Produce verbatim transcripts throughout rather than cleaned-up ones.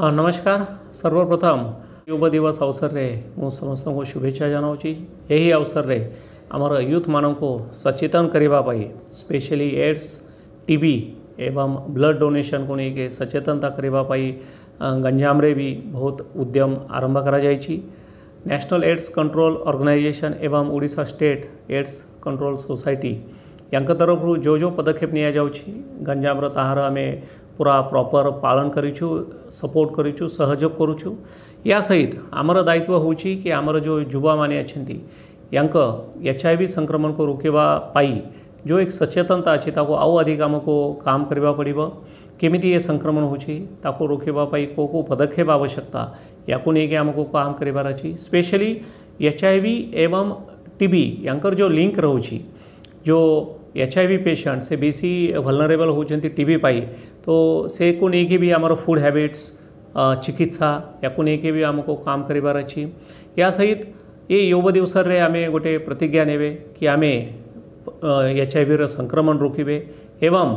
नमस्कार। सर्वप्रथम युव दिवस अवसर रे मु समस्त को शुभेच्छा जनावि। यही अवसर रे आमर यूथ मान को सचेतन करने स्पेशली एड्स टीबी एवं ब्लड डोनेशन को लेकिन सचेतनता करने गंजाम रे भी बहुत उद्यम आरंभ करा जायछि। नेशनल एड्स कंट्रोल ऑर्गेनाइजेशन एवं Odisha state AIDS control society या तरफ रू जो जो पदक्षेप निया जाउछि गंजाम रो ताहार आमे पूरा प्रॉपर पालन करूँ, सपोर्ट करूँ, सहयोग करूँ। या सहित आमर दायित्व हूँ कि आमर जो युवा माने अच्छी यांका एचआईवी संक्रमण को रोकवा पाई जो एक सचेतनता अच्छी आउ अधिक आमको काम करवा पड़ो। केमिती ये संक्रमण होची रोकवा पाई को को पदक्षेप आवश्यकता या को लेकिन आमको काम करार अच्छी। स्पेशली एचआईवी एवं टीबी यांकर जो लिंक रोची जो एचआईवी पेशेंट से बेसी वल्नरेबल होती टीबी पाई तो से को लेकिन भी आमर फूड हैबिट्स चिकित्सा या को लेकिन भी आमको काम करार अच्छी। या सहित ये युव दिवस रे आमे गोटे प्रतिज्ञा नेबे कि आमे एचआईवी रो संक्रमण रोकिबे एवं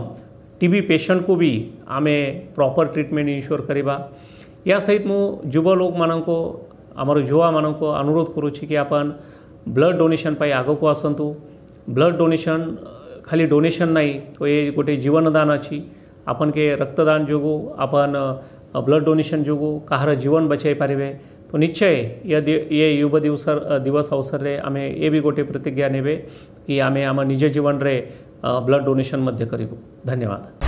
टीबी पेशेंट को भी आमे प्रॉपर ट्रीटमेंट इंश्योर करवा। या सहित मु युवा लोक मानको आमर युवा मानको अनुरोध करूची कि अपन ब्लड डोनेशन पाई आगो को आसंतु। ब्लड डोनेशन खाली डोनेशन नहीं तो ये गोटे जीवनदान अच्छी। अपन के रक्तदान जोगो अपन ब्लड डोनेशन जोगो कहार जीवन बचाई पारे। तो निश्चय ये युवा दिवस दिवस अवसर रे आमे ये भी गोटे प्रतिज्ञा नेबे कि आमे आम निज जीवन रे ब्लड डोनेशन मध्य करिबो। धन्यवाद।